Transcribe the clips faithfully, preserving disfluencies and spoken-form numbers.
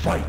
Fight!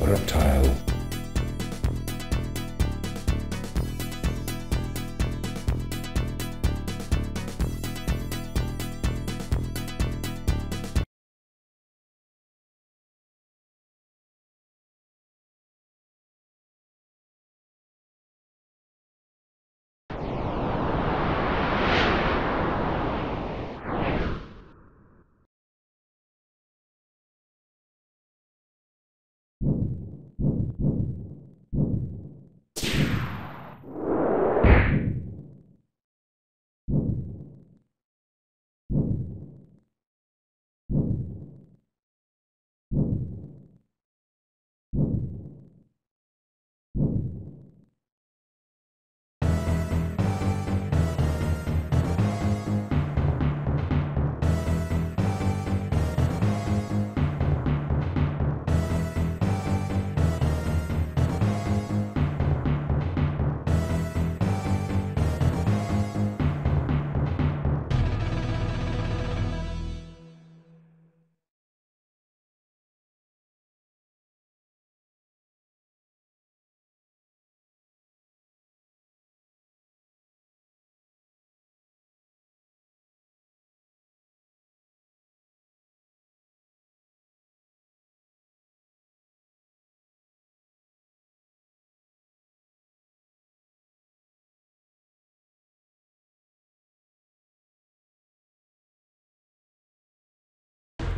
Reptile.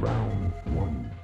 Round one.